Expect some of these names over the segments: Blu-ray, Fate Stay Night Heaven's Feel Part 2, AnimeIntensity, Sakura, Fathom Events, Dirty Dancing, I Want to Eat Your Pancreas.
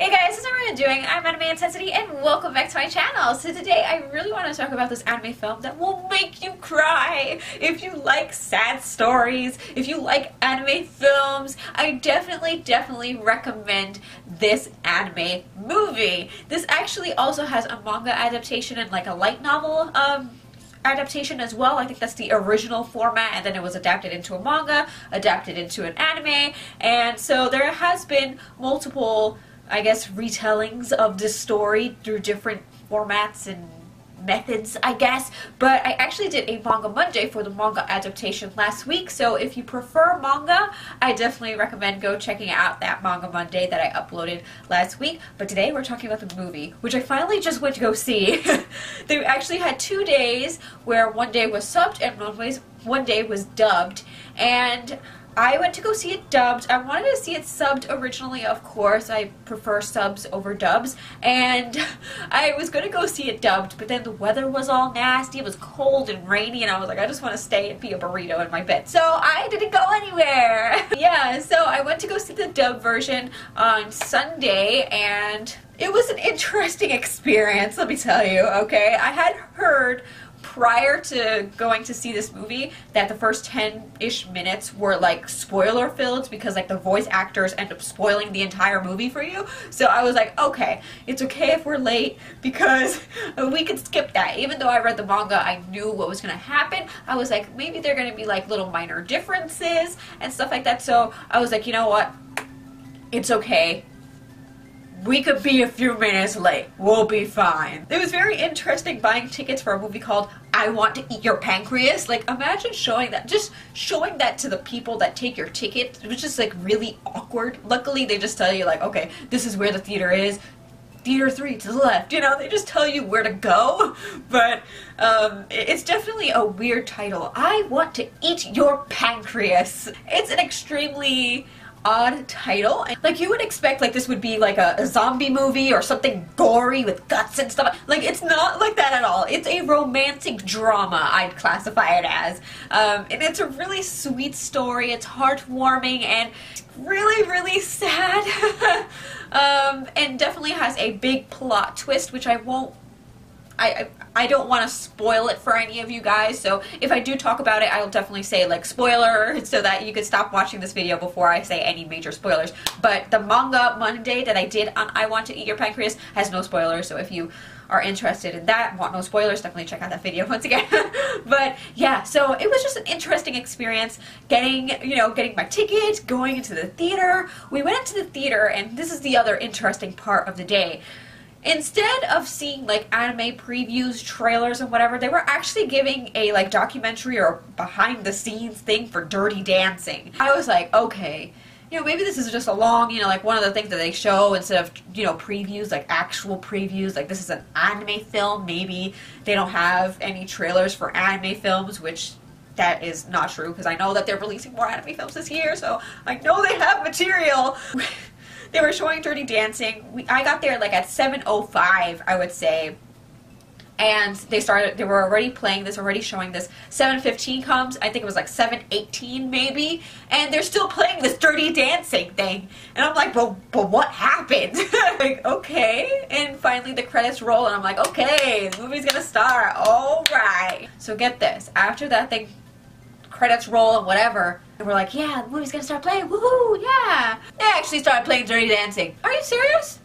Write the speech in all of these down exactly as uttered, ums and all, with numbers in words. Hey guys, this is Arena doing. I'm Anime Intensity and welcome back to my channel. So today I really want to talk about this anime film that will make you cry. If you like sad stories, if you like anime films, I definitely, definitely recommend this anime movie. This actually also has a manga adaptation and like a light novel um, adaptation as well. I think that's the original format, and then it was adapted into a manga, adapted into an anime, and so there has been multiple, I guess, retellings of this story through different formats and methods, I guess. But I actually did a Manga Monday for the manga adaptation last week, so if you prefer manga, I definitely recommend go checking out that Manga Monday that I uploaded last week. But today we're talking about the movie, which I finally just went to go see. They actually had two days where one day was subbed and one day was dubbed, and I went to go see it dubbed. I wanted to see it subbed originally, of course. I prefer subs over dubs. And I was going to go see it dubbed, but then the weather was all nasty. It was cold and rainy, and I was like, I just want to stay and be a burrito in my bed. So I didn't go anywhere. Yeah, so I went to go see the dub version on Sunday, and it was an interesting experience, let me tell you, okay? I had heard prior to going to see this movie that the first ten-ish minutes were like spoiler filled, because like the voice actors end up spoiling the entire movie for you. So I was like, okay, it's okay if we're late because we could skip that. Even though I read the manga, I knew what was gonna happen. I was like, maybe they're gonna be like little minor differences and stuff like that. So I was like, you know what, it's okay, we could be a few minutes late, we'll be fine. It was very interesting buying tickets for a movie called I Want to Eat Your Pancreas. Like, imagine showing that, just showing that to the people that take your ticket. It was just like really awkward. Luckily they just tell you like, okay, this is where the theater is, theater three to the left, you know, they just tell you where to go. But um, it's definitely a weird title, I Want to Eat Your Pancreas. It's an extremely odd title. Like, you would expect like this would be like a, a zombie movie or something gory with guts and stuff. Like, it's not like that at all. It's a romantic drama, I'd classify it as. Um, and it's a really sweet story. It's heartwarming and really, really sad. um, and definitely has a big plot twist, which I won't I, I don't want to spoil it for any of you guys, so if I do talk about it, I'll definitely say like spoiler so that you can stop watching this video before I say any major spoilers. But the Manga Monday that I did on I Want to Eat Your Pancreas has no spoilers, so if you are interested in that, want no spoilers, definitely check out that video once again. But yeah, so it was just an interesting experience getting, you know, getting my ticket, going into the theater. We went into the theater, and this is the other interesting part of the day. Instead of seeing like anime previews, trailers, and whatever, they were actually giving a like documentary or behind the scenes thing for Dirty Dancing. I was like, okay, you know, maybe this is just a long, you know, like one of the things that they show instead of, you know, previews, like actual previews, like this is an anime film, maybe they don't have any trailers for anime films, which that is not true, because I know that they're releasing more anime films this year, so I know they have material. They were showing Dirty Dancing. We, I got there like at seven oh five, I would say, and they started, they were already playing this, already showing this. seven fifteen comes, I think it was like seven eighteen maybe, and they're still playing this Dirty Dancing thing. And I'm like, but, but what happened? Like, okay. And finally the credits roll, and I'm like, okay, the movie's gonna start, all right. So get this, after that thing, credits roll and whatever, and we're like, yeah, the movie's gonna start playing, woohoo, yeah. They actually started playing Dirty Dancing. Are you serious?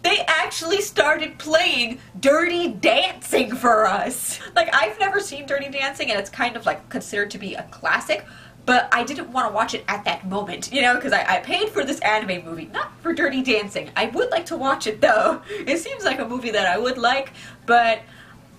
They actually started playing Dirty Dancing for us. Like, I've never seen Dirty Dancing, and it's kind of like considered to be a classic, but I didn't want to watch it at that moment, you know, because I, I paid for this anime movie, not for Dirty Dancing. I would like to watch it though. It seems like a movie that I would like, but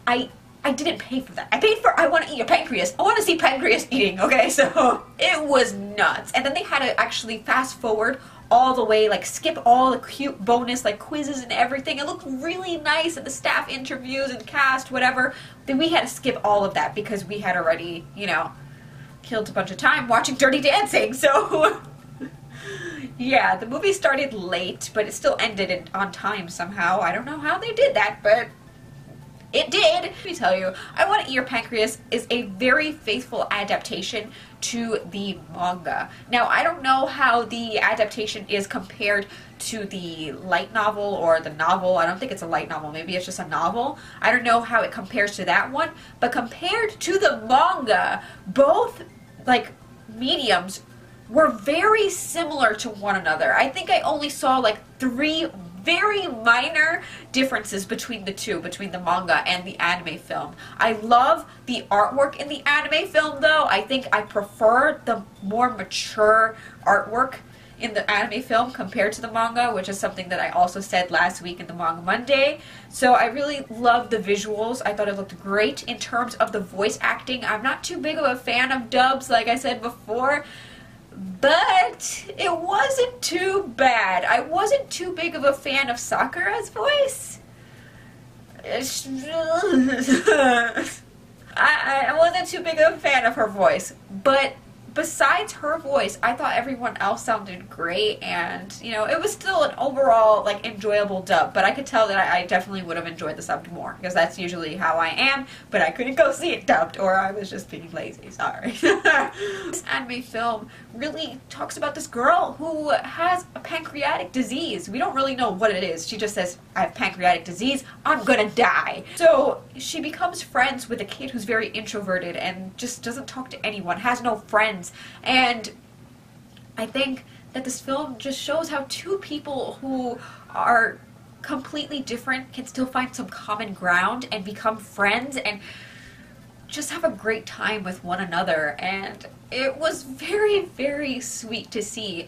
I I didn't pay for that. I paid for I Want to Eat Your Pancreas. I want to see pancreas eating, okay? So it was nuts. And then they had to actually fast forward all the way, like skip all the cute bonus like quizzes and everything. It looked really nice at the staff interviews and cast, whatever. Then we had to skip all of that because we had already, you know, killed a bunch of time watching Dirty Dancing. So yeah, the movie started late, but it still ended on time somehow. I don't know how they did that, but it did. Let me tell you, I Want to Eat Your Pancreas is a very faithful adaptation to the manga. Now, I don't know how the adaptation is compared to the light novel or the novel. I don't think it's a light novel. Maybe it's just a novel. I don't know how it compares to that one. But compared to the manga, both, like, mediums were very similar to one another. I think I only saw, like, three very minor differences between the two, between the manga and the anime film. I love the artwork in the anime film, though. I think I prefer the more mature artwork in the anime film compared to the manga, which is something that I also said last week in the Manga Monday. So I really love the visuals. I thought it looked great. In terms of the voice acting, I'm not too big of a fan of dubs, like I said before, but it wasn't too bad. I wasn't too big of a fan of Sakura's voice. I, I wasn't too big of a fan of her voice, but besides her voice, I thought everyone else sounded great, and, you know, it was still an overall, like, enjoyable dub, but I could tell that I, I definitely would have enjoyed the subbed more, because that's usually how I am, but I couldn't go see it dubbed, or I was just being lazy, sorry. This anime film really talks about this girl who has a pancreatic disease. We don't really know what it is. She just says, I have pancreatic disease, I'm gonna die. So she becomes friends with a kid who's very introverted and just doesn't talk to anyone, has no friends. And I think that this film just shows how two people who are completely different can still find some common ground and become friends and just have a great time with one another. And it was very, very sweet to see.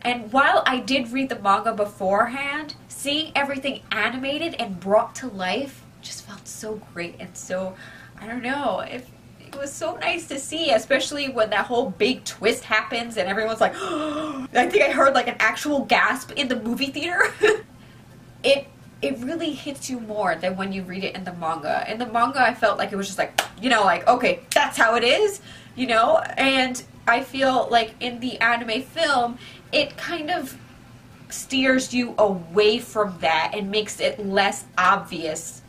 And while I did read the manga beforehand, seeing everything animated and brought to life just felt so great and so, I don't know, if it was so nice to see, especially when that whole big twist happens and everyone's like, oh! I think I heard like an actual gasp in the movie theater. it it really hits you more than when you read it in the manga. In the manga, I felt like it was just like, you know, like, okay, that's how it is, you know? And I feel like in the anime film, it kind of steers you away from that and makes it less obvious,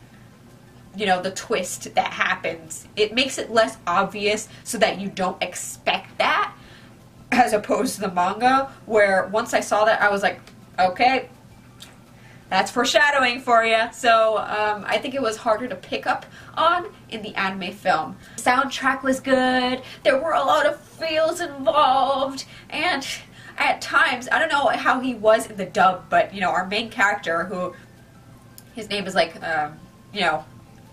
you know, the twist that happens. It makes it less obvious so that you don't expect that, as opposed to the manga, where once I saw that, I was like, okay, that's foreshadowing for you. So um, I think it was harder to pick up on in the anime film. The soundtrack was good, there were a lot of feels involved, and at times, I don't know how he was in the dub, but, you know, our main character, who, his name is like, um, you know,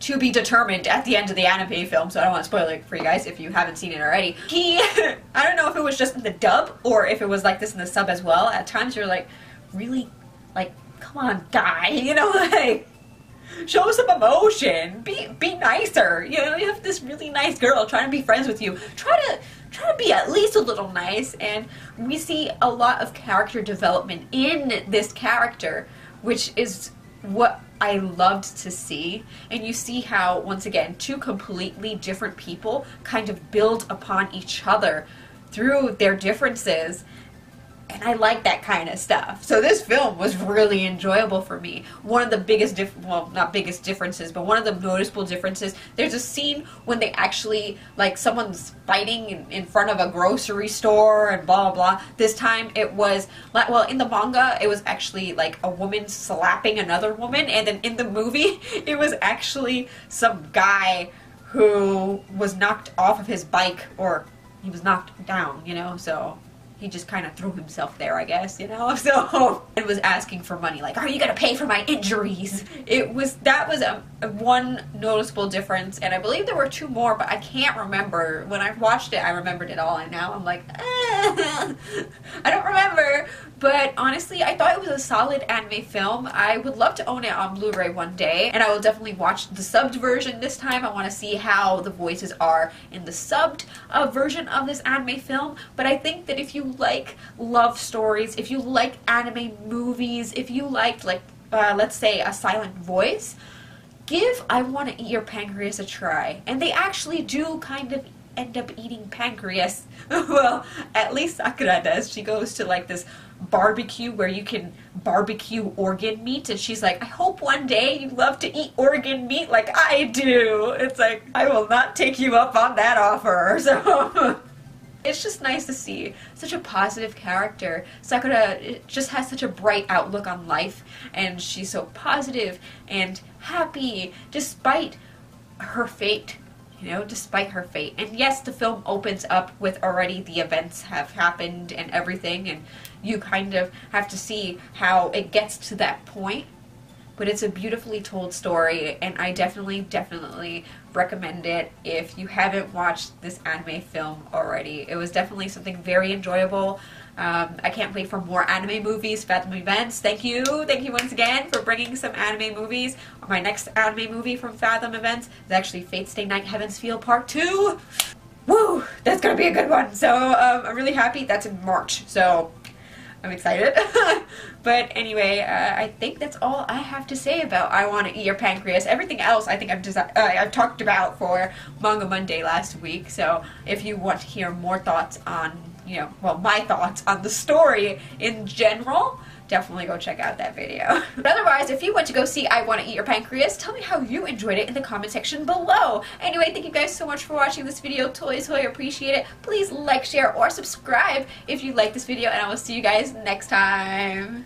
to be determined at the end of the anime film, so I don't want to spoil it for you guys if you haven't seen it already. He, I don't know if it was just in the dub or if it was like this in the sub as well. At times you're like, really? Like, come on, guy, you know, like, show some emotion. Be be nicer. You know, you have this really nice girl trying to be friends with you. Try to try to be at least a little nice. And we see a lot of character development in this character, which is what I loved to see. And you see how, once again, two completely different people kind of build upon each other through their differences, and I like that kind of stuff. So this film was really enjoyable for me. One of the biggest diff well not biggest differences but one of the noticeable differences, there's a scene when they actually, like, someone's fighting in, in front of a grocery store and blah blah blah. This time it was, well, in the manga it was actually like a woman slapping another woman, and then in the movie it was actually some guy who was knocked off of his bike, or he was knocked down, you know, so he just kind of threw himself there, I guess, you know? So, and was asking for money, like, are you gonna pay for my injuries? It was, that was a, a one noticeable difference, and I believe there were two more, but I can't remember. When I watched it, I remembered it all, and now I'm like, ah, I don't remember. But honestly, I thought it was a solid anime film. I would love to own it on Blu-ray one day, and I will definitely watch the subbed version this time. I wanna see how the voices are in the subbed uh, version of this anime film, but I think that if you like love stories, if you like anime movies, if you liked, like, uh, let's say, A Silent Voice, give I Want to Eat Your Pancreas a try. And they actually do kind of end up eating pancreas. Well, at least Sakura does. She goes to, like, this barbecue where you can barbecue organ meat, and she's like, I hope one day you love to eat organ meat like I do. It's like, I will not take you up on that offer. So It's just nice to see such a positive character. Sakura just has such a bright outlook on life, and she's so positive and happy despite her fate, you know, despite her fate. And yes, the film opens up with already the events have happened and everything, and you kind of have to see how it gets to that point. But it's a beautifully told story, and I definitely, definitely recommend it if you haven't watched this anime film already. It was definitely something very enjoyable. Um, I can't wait for more anime movies, Fathom Events. Thank you. Thank you once again for bringing some anime movies. My next anime movie from Fathom Events is actually Fate Stay Night Heaven's Feel Part two. Woo! That's going to be a good one. So um, I'm really happy. That's in March. So I'm excited. But anyway, uh, I think that's all I have to say about I Want to Eat Your Pancreas. Everything else I think I've, uh, I've talked about for Manga Monday last week. So if you want to hear more thoughts on, you know, well, my thoughts on the story in general, definitely go check out that video. But otherwise, if you want to go see I Want to Eat Your Pancreas, tell me how you enjoyed it in the comment section below. Anyway, thank you guys so much for watching this video. Totally, totally appreciate it. Please like, share, or subscribe if you like this video, and I will see you guys next time.